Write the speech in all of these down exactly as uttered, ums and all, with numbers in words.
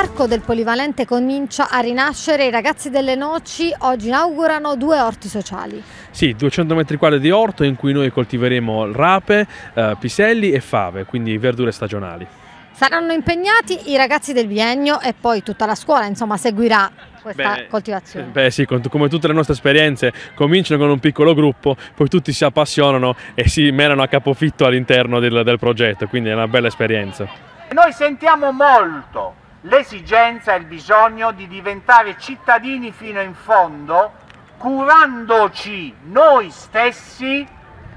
parco del Polivalente comincia a rinascere. I ragazzi delle Noci oggi inaugurano due orti sociali. Sì, duecento metri quadri di orto in cui noi coltiveremo rape, eh, piselli e fave, quindi verdure stagionali. Saranno impegnati i ragazzi del biennio e poi tutta la scuola, insomma, seguirà questa beh, coltivazione. Beh sì, come tutte le nostre esperienze, cominciano con un piccolo gruppo, poi tutti si appassionano e si menano a capofitto all'interno del, del progetto, quindi è una bella esperienza. Noi sentiamo molto l'esigenza e il bisogno di diventare cittadini fino in fondo, curandoci noi stessi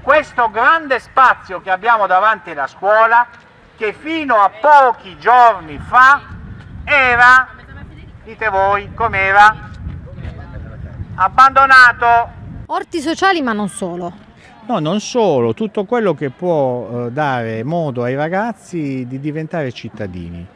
questo grande spazio che abbiamo davanti alla scuola, che fino a pochi giorni fa era, dite voi com'era, abbandonato. Orti sociali, ma non solo. No, non solo, tutto quello che può dare modo ai ragazzi di diventare cittadini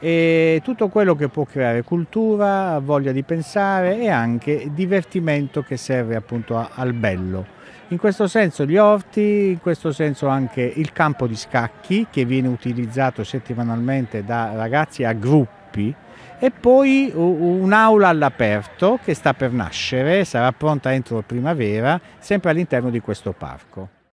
e tutto quello che può creare cultura, voglia di pensare e anche divertimento che serve appunto al bello. In questo senso gli orti, in questo senso anche il campo di scacchi che viene utilizzato settimanalmente da ragazzi a gruppi e poi un'aula all'aperto che sta per nascere, sarà pronta entro primavera, sempre all'interno di questo parco.